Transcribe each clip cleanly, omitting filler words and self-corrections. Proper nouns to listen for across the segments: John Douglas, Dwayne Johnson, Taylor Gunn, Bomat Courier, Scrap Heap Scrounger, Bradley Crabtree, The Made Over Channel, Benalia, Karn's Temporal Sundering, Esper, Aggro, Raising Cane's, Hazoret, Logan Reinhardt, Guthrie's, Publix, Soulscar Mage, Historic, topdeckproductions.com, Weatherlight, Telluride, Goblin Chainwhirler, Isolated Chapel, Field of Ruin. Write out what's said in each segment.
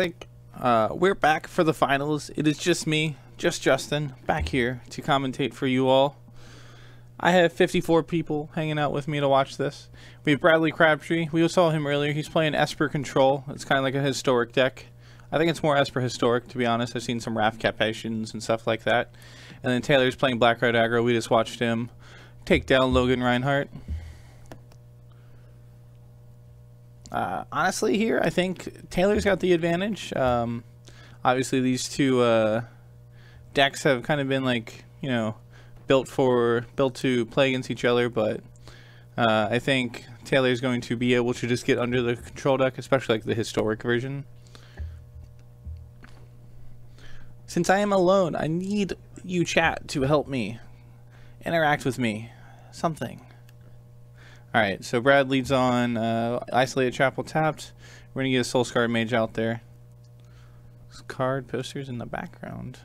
Like, we're back for the finals. It is just me, just Justin, back here to commentate for you all. I have 54 people hanging out with me to watch this. We have Bradley Crabtree. We saw him earlier. He's playing Esper Control. It's kind of like a Historic deck. I think it's more Esper Historic, to be honest. I've seen some Raft Captations and stuff like that. And then Taylor's playing Black Red Aggro. We just watched him take down Logan Reinhardt. Honestly here, I think Taylor's got the advantage. Obviously these two decks have kind of been, like, you know, built to play against each other, but I think Taylor's going to be able to just get under the control deck, especially like the Historic version. Since I am alone, I need you chat to help me. Interact with me. Something. Alright, so Brad leads on Isolated Chapel tapped. We're going to get a Soulscar Mage out there. There's card posters in the background.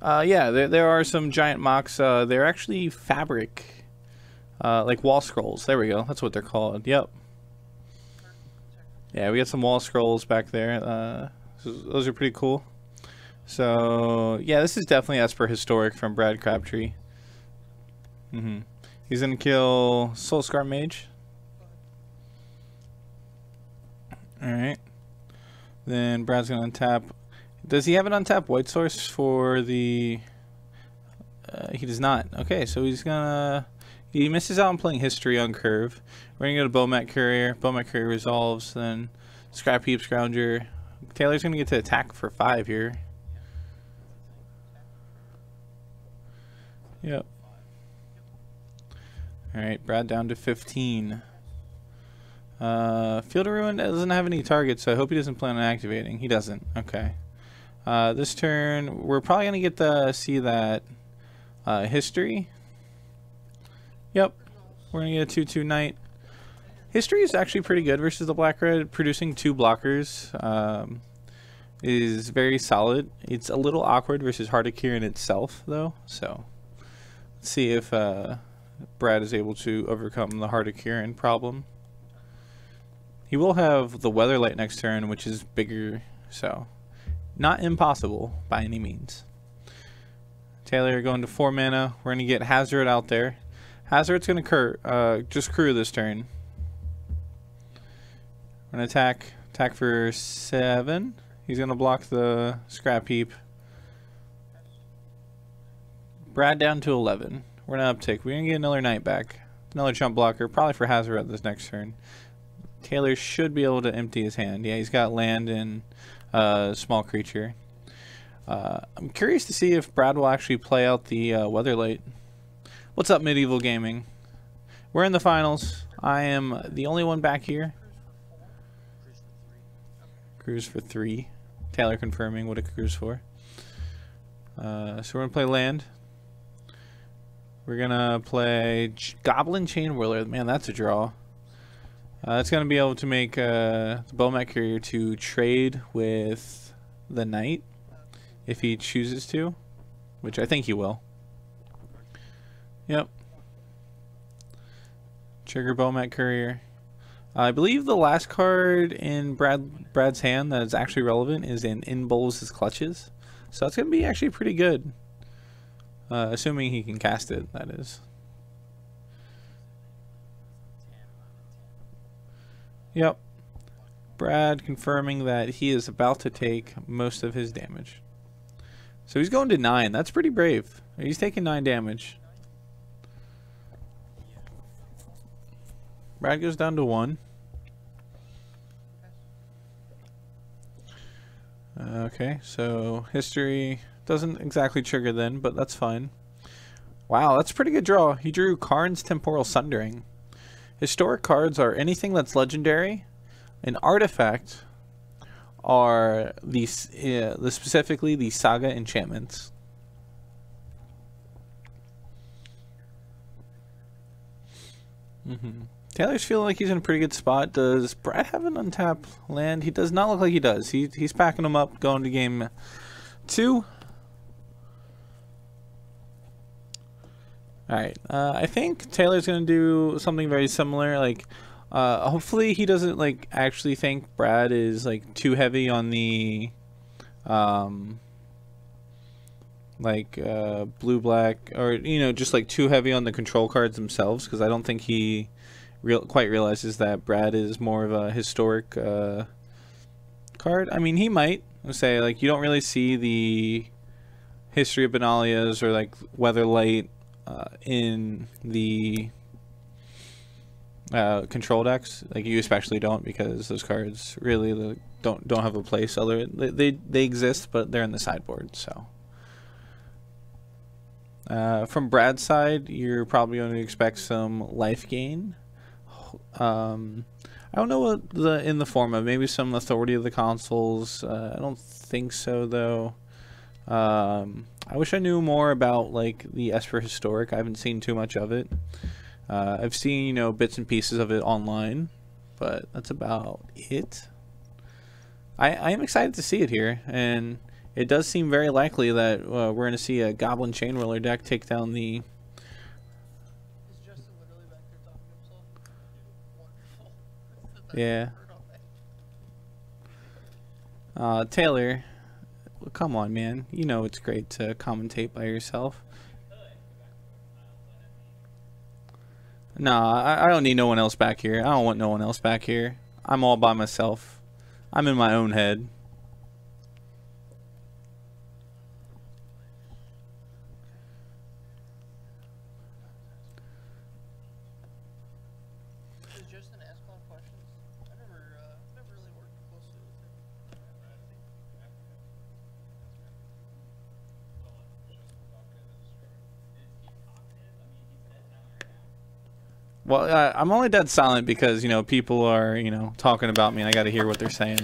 Yeah, there are some giant mocks. They're actually fabric. Like wall scrolls. There we go. That's what they're called. Yep. Yeah, we got some wall scrolls back there. Those are pretty cool. So, yeah, this is definitely Esper Historic from Brad Crabtree. He's going to kill Soulscar Mage. Alright. Then Brad's going to untap. Does he have an untapped white source for the... he does not. Okay, so he's going to... He misses out on playing History on curve. We're going to go to Bomat Courier. Bomat Courier resolves. Then Scrap Heap Scrounger. Taylor's going to get to attack for 5 here. Yep. Alright, Brad down to 15. Field of Ruin doesn't have any targets, so I hope he doesn't plan on activating. He doesn't. Okay. This turn, we're probably going to get to see that History. Yep. We're going to get a 2-2 Knight. History is actually pretty good versus the Black Red. Producing 2 blockers is very solid. It's a little awkward versus Hard to Cure in itself, though. So, let's see if... Brad is able to overcome the Hard to Cure problem. He will have the Weatherlight next turn, which is bigger, so not impossible by any means. Taylor going to 4 mana. We're going to get Hazoret out there. Hazoret's going to just crew this turn. We're going to attack for 7. He's going to block the Scrap Heap. Brad down to 11. We're going to uptick. We're going to get another Knight back. Another jump blocker, probably for Hazoret this next turn. Taylor should be able to empty his hand. Yeah, he's got land and small creature. I'm curious to see if Brad will actually play out the Weatherlight. What's up, Medieval Gaming? We're in the finals. I am the only one back here. Cruise for 3. Taylor confirming what a cruise for. So we're going to play land. We're going to play Goblin Chainwhirler. Man, that's a draw. That's going to be able to make the Bomat Courier to trade with the Knight if he chooses to, which I think he will. Yep. Trigger Bomat Courier. I believe the last card in Brad's hand that is actually relevant is in Bowls' Clutches. So that's going to be actually pretty good. Assuming he can cast it, that is. Yep. Brad confirming that he is about to take most of his damage. So he's going to 9. That's pretty brave. He's taking 9 damage. Brad goes down to 1. Okay, so History... doesn't exactly trigger then, but that's fine. Wow, that's a pretty good draw. He drew Karn's Temporal Sundering. Historic cards are anything that's legendary. An artifact are these, specifically the saga enchantments. Taylor's feeling like he's in a pretty good spot. Does Brad have an untapped land? He does not look like he does. He's packing them up, going to game 2. Alright, I think Taylor's going to do something very similar. Like, Hopefully he doesn't like actually think Brad is like too heavy on the blue black, or you know, just like too heavy on the control cards themselves, because I don't think he quite realizes that Brad is more of a historic card. I mean, he might say like you don't really see the history of Benalia's or like Weatherlight in the control decks. Like you especially don't, because those cards really like, don't have a place. Other they exist, but they're in the sideboard. So from Brad's side, you're probably going to expect some life gain. I don't know what in the form of, maybe some Authority of the Consuls. I don't think so though. I wish I knew more about like the Esper Historic. I haven't seen too much of it. I've seen, you know, bits and pieces of it online, but that's about it. I am excited to see it here, and it does seem very likely that we're going to see a Goblin Chainwhirler deck take down the... Yeah. Taylor, come on, man. You know it's great to commentate by yourself. Nah, I don't need no one else back here. I don't want no one else back here. I'm all by myself. I'm in my own head. Well, I'm only dead silent because, you know, people are, you know, talking about me and I got to hear what they're saying.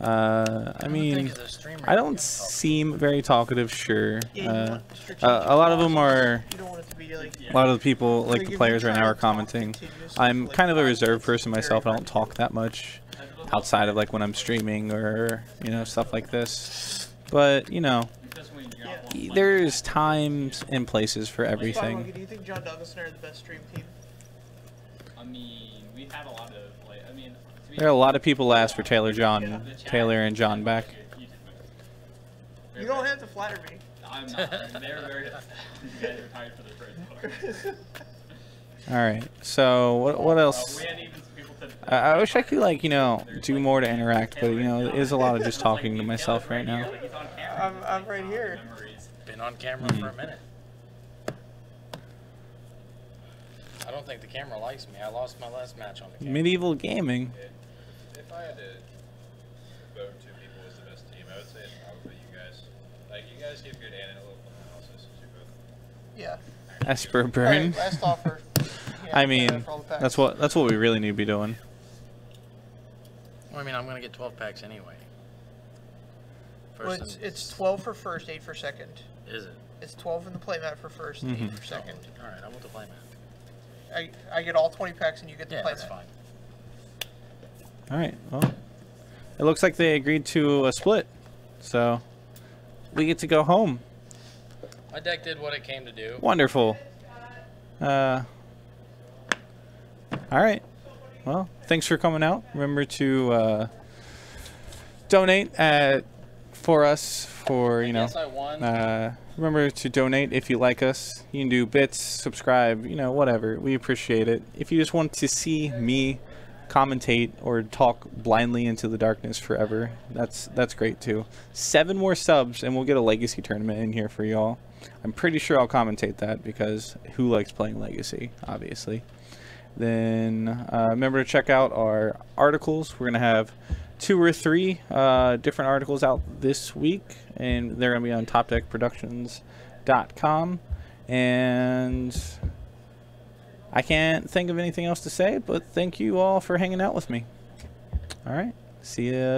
I mean, I don't seem very talkative, sure. A lot of them are, a lot of the people, like the players right now are commenting. I'm kind of a reserved person myself. I don't talk that much outside of like when I'm streaming or, you know, stuff like this. But, you know, there's times and places for everything. Do you think John Douglas and I are the best stream team? I mean, we have a lot of, like, I mean, there are a lot of people asked for Taylor and John back. You don't have to flatter me. I'm not. They're very tired for the first part. All right. So what else? I wish I could, like, you know, do more to interact, but, you know, it is a lot of just talking to myself right now. I'm right here. Been on camera for a minute. I don't think the camera likes me. I lost my last match on the camera. Medieval Gaming. If I had to vote two people as the best team, I would say it's probably you guys. Like, you guys give good analytical analysis to both. Yeah. Esper Burn. Right, last offer. Yeah, I mean, that's what we really need to be doing. Well, I mean, I'm gonna get 12 packs anyway. Well, it's 12 for first, 8 for second. Is it? It's 12 in the playmat for first, 8 for second. Oh, all right, I want the playmat. I get all 20 packs, and you get the playmat. That's fine. All right. Well, it looks like they agreed to a split, so we get to go home. My deck did what it came to do. Wonderful. All right. Well, thanks for coming out. Remember to donate for us, you know, remember to donate if you like us. You can do bits, subscribe, you know, whatever. We appreciate it. If you just want to see me commentate or talk blindly into the darkness forever, that's great too. 7 more subs and we'll get a legacy tournament in here for y'all. I'm pretty sure I'll commentate that because who likes playing legacy, obviously. Then remember to check out our articles. We're gonna have 2 or 3 different articles out this week, and they're going to be on topdeckproductions.com. And I can't think of anything else to say, but thank you all for hanging out with me. All right. See ya.